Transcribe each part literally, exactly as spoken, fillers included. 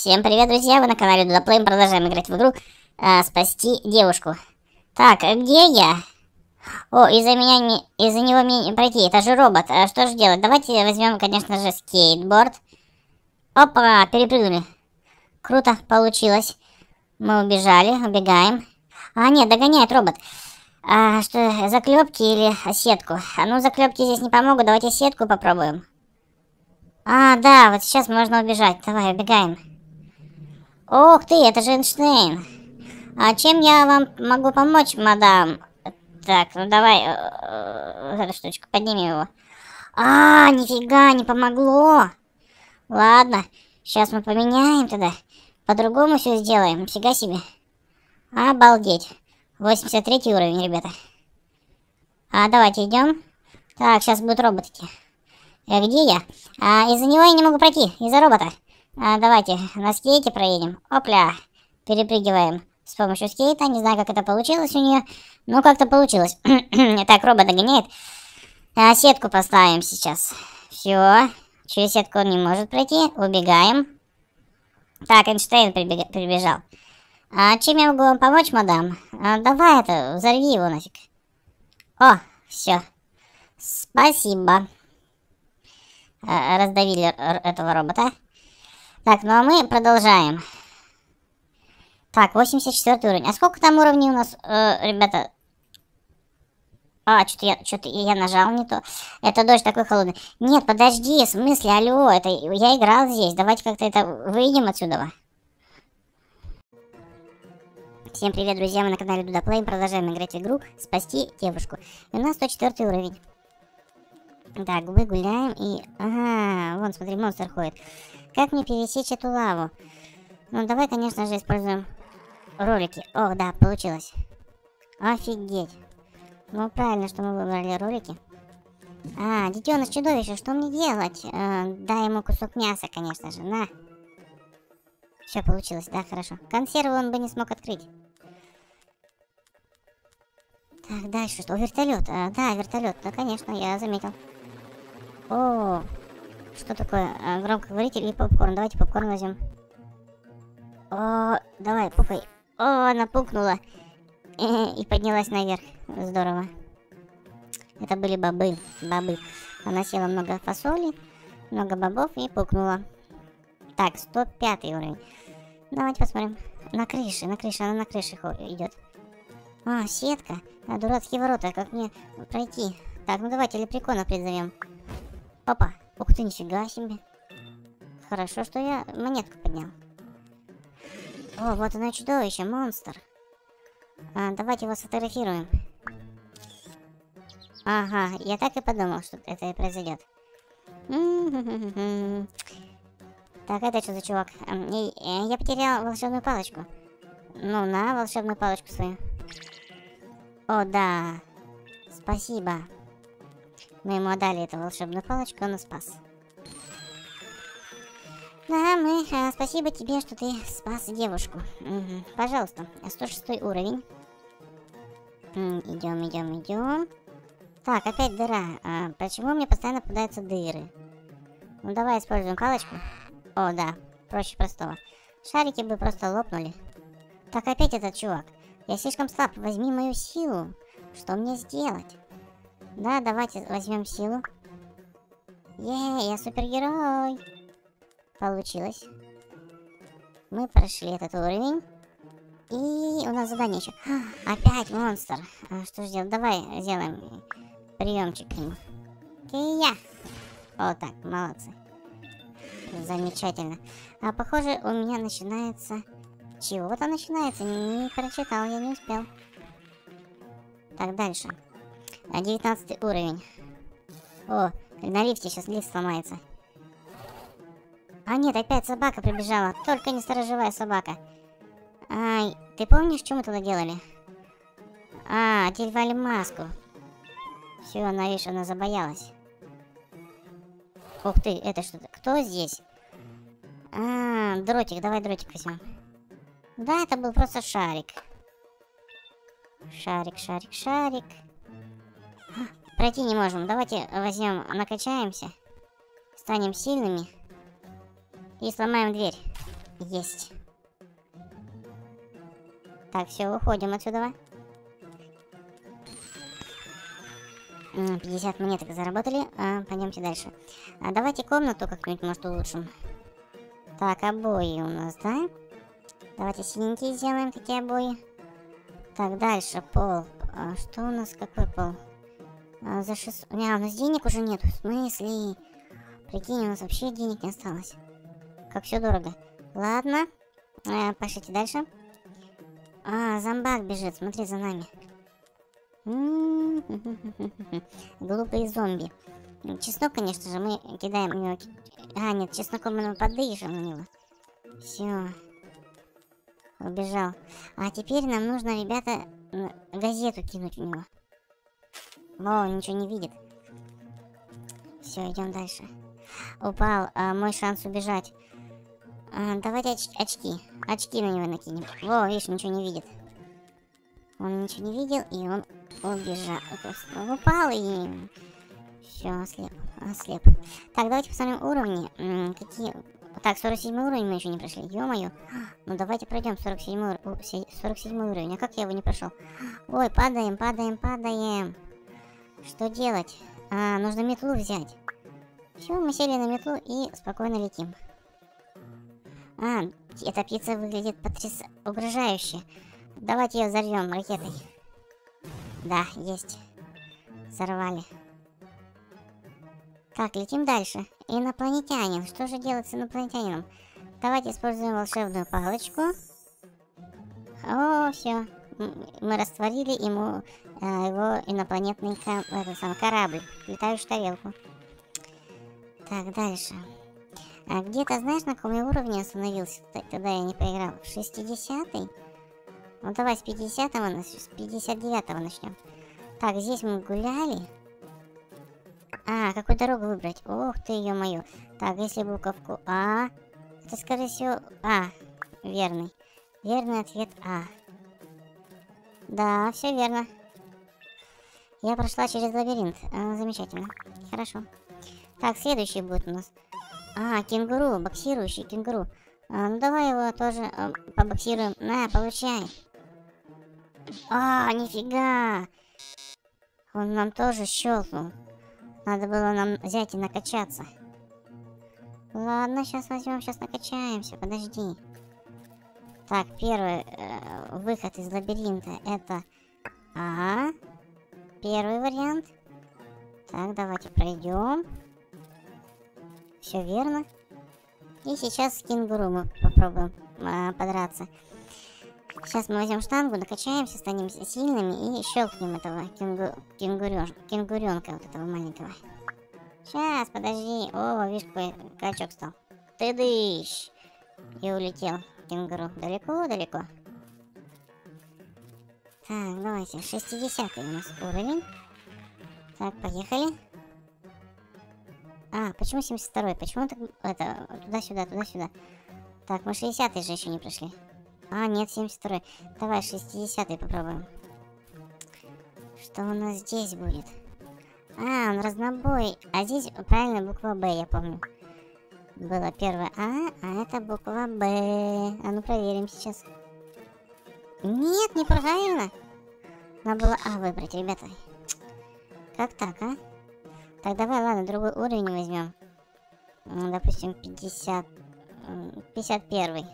Всем привет, друзья, вы на канале DUDA play, мы продолжаем играть в игру а, «Спасти девушку». Так, а где я? О, из-за меня, из-за него мне пройти, это же робот, а что же делать? Давайте возьмем, конечно же, скейтборд. Опа, перепрыгнули. Круто, получилось. Мы убежали, убегаем. А, нет, догоняет робот. А, что, заклепки или сетку? А ну, заклепки здесь не помогут, давайте сетку попробуем. А, да, вот сейчас можно убежать. Давай, убегаем. Ох ты, это же Эйнштейн. А чем я вам могу помочь, мадам? Так, ну давай, вот эту штучку, поднимем его. А, нифига, не помогло. Ладно, сейчас мы поменяем тогда. По-другому все сделаем, нифига себе. Обалдеть. восемьдесят третий уровень, ребята. А, давайте идем. Так, сейчас будут роботы. А где я? А, из-за него я не могу пройти, из-за робота. А, давайте на скейте проедем. Опля. Перепрыгиваем с помощью скейта. Не знаю, как это получилось у нее. Ну, как-то получилось. Так, робот догоняет. А, сетку поставим сейчас. Все. Через сетку он не может пройти. Убегаем. Так, Эйнштейн прибежал. А чем я могу вам помочь, мадам? А, давай это, взорви его нафиг. О, все. Спасибо. А, раздавили этого робота. Так, ну а мы продолжаем. Так, восемьдесят четвёртый уровень. А сколько там уровней у нас, э, ребята? А, что-то я, что-то я нажал не то. Это дождь такой холодный. Нет, подожди, в смысле, алло, это я играл здесь. Давайте как-то это выйдем отсюда. Всем привет, друзья, мы на канале DUDA play. Мы продолжаем играть в игру «Спасти девушку». И у нас сто четвёртый уровень. Так, мы гуляем и... Ага, вон, смотри, монстр ходит. Как мне пересечь эту лаву? Ну, давай, конечно же, используем ролики. Ох, да, получилось. Офигеть. Ну, правильно, что мы выбрали ролики. А, детеныш чудовище, что мне делать? Э, дай ему кусок мяса, конечно же, на. Все получилось, да, хорошо. Консервы он бы не смог открыть. Так, дальше что? О, вертолет. А, да, вертолет. Да, конечно, я заметил. О, что такое? А, громкоговоритель и попкорн. Давайте попкорн возьмем. О, давай, пукай. О, она пукнула. И поднялась наверх. Здорово. Это были бобы. Бобы. Она съела много фасоли, много бобов и пукнула. Так, сто пятый уровень. Давайте посмотрим. На крыше, на крыше. Она на крыше идет. А, сетка. А, дурацкие ворота. Как мне пройти? Так, ну давайте лепрекона призовем. Опа. Ух ты, нифига себе. Хорошо, что я монетку поднял. О, вот оно чудовище, монстр. А, давайте его сфотографируем. Ага, я так и подумал, что это и произойдет. Так, это что за чувак? Я потерял волшебную палочку. Ну, на, волшебную палочку свою. О, да. Спасибо. Мы ему отдали эту волшебную палочку, он нас спас. Да, мы... А, спасибо тебе, что ты спас девушку. Угу. Пожалуйста, сто шестой уровень. Идем, идем, идем. Так, опять дыра. А, почему мне постоянно попадаются дыры? Ну, давай используем палочку. О, да, проще простого. Шарики бы просто лопнули. Так, опять этот чувак. Я слишком слаб. Возьми мою силу. Что мне сделать? Да, давайте возьмем силу. Ей, я супергерой. Получилось. Мы прошли этот уровень. И у нас задание еще. А, опять монстр. А, что же делать? Давай сделаем приемчик к нему. Кия. Вот так, молодцы. Замечательно. А похоже, у меня начинается... Чего-то начинается. Не, не прочитал, я не успел. Так, дальше. девятнадцатый уровень. О, на лифте сейчас лифт сломается. А нет, опять собака прибежала. Только не сторожевая собака. Ай, ты помнишь, что мы туда делали? А, одевали маску. Все, она, видишь, она забоялась. Ух ты, это что-то. Кто здесь? А, дротик, давай дротик возьмем. Да, это был просто шарик. Шарик, шарик, шарик. Пройти не можем. Давайте возьмем, накачаемся. Станем сильными. И сломаем дверь. Есть. Так, все, уходим отсюда. пятьдесят монеток заработали. А, пойдемте дальше. А давайте комнату как-нибудь, может, улучшим. Так, обои у нас, да? Давайте синенькие сделаем такие обои. Так, дальше пол. А что у нас? Какой пол? А, за шесть... Не, у нас денег уже нет. В смысле? Прикинь, у нас вообще денег не осталось. Как все дорого. Ладно. А, пошлите дальше. А, зомбак бежит. Смотри за нами. Глупые зомби. Чеснок, конечно же, мы кидаем у него. А, нет, чесноком мы поддышим на него. Все. Убежал. А теперь нам нужно, ребята, газету кинуть у него. О, он ничего не видит. Все, идем дальше. Упал. А, мой шанс убежать. А, давайте оч очки. Очки на него накинем. Во, видишь, ничего не видит. Он ничего не видел, и он убежал. Он упал, и... Все, ослеп. ослеп. Так, давайте посмотрим уровни. М -м, какие... Так, сорок седьмой уровень мы еще не прошли. Ё-моё. Ну, давайте пройдем сорок седьмой уровень. А как я его не прошел? Ой, падаем, падаем, падаем. Что делать? А, нужно метлу взять. Все, мы сели на метлу и спокойно летим. А, эта птица выглядит потряс... угрожающе. Давайте ее взорвем ракетой. Да, есть. Взорвали. Так, летим дальше. Инопланетянин. Что же делать с инопланетянином? Давайте используем волшебную палочку. О, все. Мы растворили ему э, его инопланетный кам... этот самый корабль. Летающую тарелку. Так, дальше. А где-то, знаешь, на каком я уровне остановился? Тогда я не поиграл. шестидесятый? Ну давай с пятидесятого, с пятьдесят девятого начнем. Так, здесь мы гуляли. А, какую дорогу выбрать? Ох ты, ё-моё. Так, если буковку А, это, скорее всего, А. Верный. Верный ответ А. Да, все верно. Я прошла через лабиринт. А, замечательно. Хорошо. Так, следующий будет у нас. А, кенгуру, боксирующий кенгуру. А, ну давай его тоже а, побоксируем. На, получай. А, нифига! Он нам тоже щелкнул. Надо было нам взять и накачаться. Ладно, сейчас возьмем, сейчас накачаемся. Подожди. Так, первый э, выход из лабиринта это А. Первый вариант. Так, давайте пройдем. Все верно. И сейчас с кенгуру мы попробуем э, подраться. Сейчас мы возьмем штангу, накачаемся, станем сильными и щелкнем этого кенгу... кенгурёж... кенгуренка вот этого маленького. Сейчас, подожди. О, видишь, какой качок стал. Ты дышь! И улетел кенгуру. Далеко-далеко. Так, давайте. шестидесятый у нас уровень. Так, поехали. А, почему семьдесят второй? Почему так... Это... Туда-сюда, туда-сюда. Так, мы шестидесятый же еще не прошли. А, нет, семьдесят второй. Давай шестидесятый попробуем. Что у нас здесь будет? А, он разнобой. А здесь правильно буква Б, я помню. Было первое А, а это буква Б. А ну проверим сейчас. Нет, неправильно. Надо было А выбрать, ребята. Как так, а? Так, давай, ладно, другой уровень возьмем. Допустим, пятьдесят... пятьдесят первый.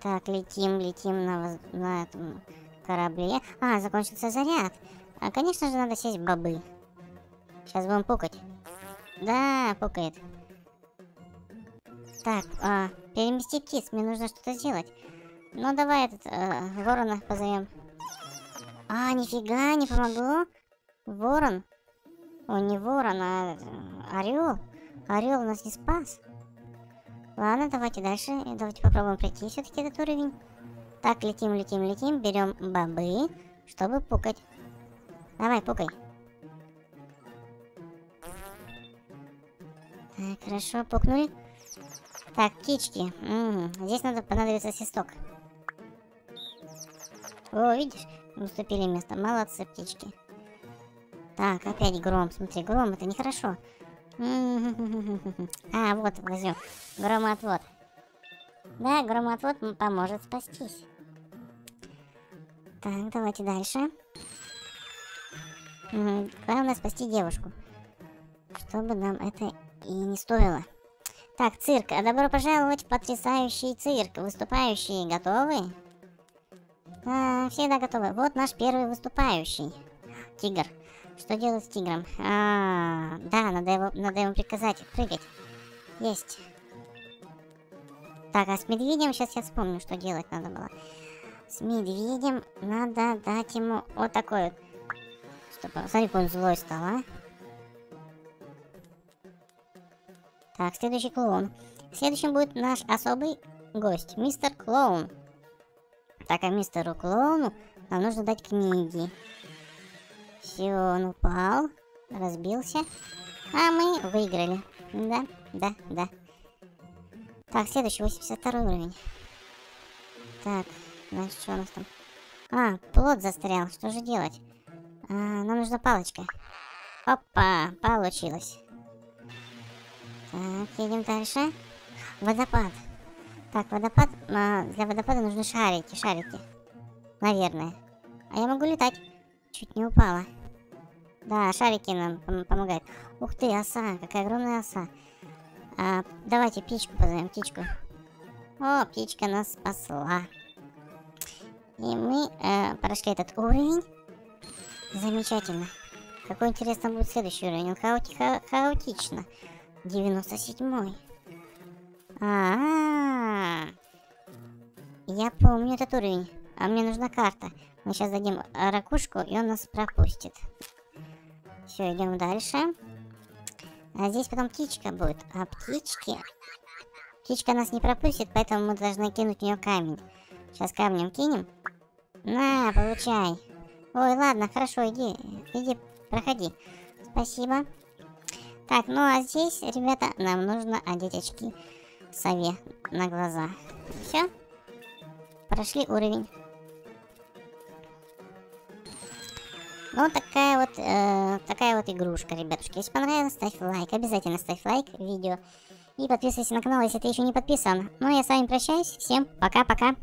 Так, летим, летим на, воз... на этом корабле. А, закончился заряд. А, конечно же, надо сесть в бобы. Сейчас будем пукать. Да, пукает. Так, а, перемести птиц. Мне нужно что-то сделать. Ну, давай этот а, ворона позовем. А, нифига, не помогло. Ворон. О, не ворон, а орел. Орел нас не спас. Ладно, давайте дальше. Давайте попробуем пройти все-таки этот уровень. Так, летим, летим, летим. Берем бобы, чтобы пукать. Давай, пукай. Так, хорошо, пукнули. Так, птички. Угу. Здесь надо понадобится свисток. О, видишь? Уступили место. Молодцы, птички. Так, опять гром. Смотри, гром, это нехорошо. А, вот, возьмем. Громоотвод. Да, громоотвод поможет спастись. Так, давайте дальше. Угу. Главное спасти девушку. Чтобы нам это и не стоило. Так, цирк. Добро пожаловать в потрясающий цирк. Выступающие готовы? А, всегда готовы. Вот наш первый выступающий. Тигр. Что делать с тигром? А, да, надо его, надо ему приказать прыгать. Есть. Так, а с медведем сейчас я вспомню, что делать надо было. С медведем надо дать ему вот такой вот. Чтобы, смотри, он злой стал, а. Так, следующий клоун. Следующим будет наш особый гость, мистер Клоун. Так, а мистеру Клоуну нам нужно дать книги. Все, он упал, разбился, а мы выиграли. Да, да, да. Так, следующий, восемьдесят второй уровень. Так, значит, что у нас там? А, плод застрял, что же делать? А, нам нужна палочка. Опа, получилось. Так, едем дальше. Водопад. Так, водопад, а, для водопада нужны шарики, шарики. Наверное. А я могу летать. Чуть не упала. Да, шарики нам пом помогают. Ух ты, оса, какая огромная оса. А, давайте птичку позовем, птичку. О, птичка нас спасла. И мы э, прошли этот уровень. Замечательно. Какой интересно будет следующий уровень. Он хаоти ха хаотично. девяносто седьмой. А-а-а. Я помню этот уровень. А мне нужна карта. Мы сейчас дадим ракушку, и он нас пропустит. Все, идем дальше. А здесь потом птичка будет. А птички... Птичка нас не пропустит, поэтому мы должны кинуть в нее камень. Сейчас камнем кинем. На, получай. Ой, ладно, хорошо, иди. Иди, проходи. Спасибо. Так, ну а здесь, ребята, нам нужно одеть очки сове на глаза. Все. Прошли уровень. Ну, такая вот, э, такая вот игрушка, ребятушки. Если понравилось, ставь лайк. Обязательно ставь лайк видео. И подписывайся на канал, если ты еще не подписан. Ну, а я с вами прощаюсь. Всем пока-пока.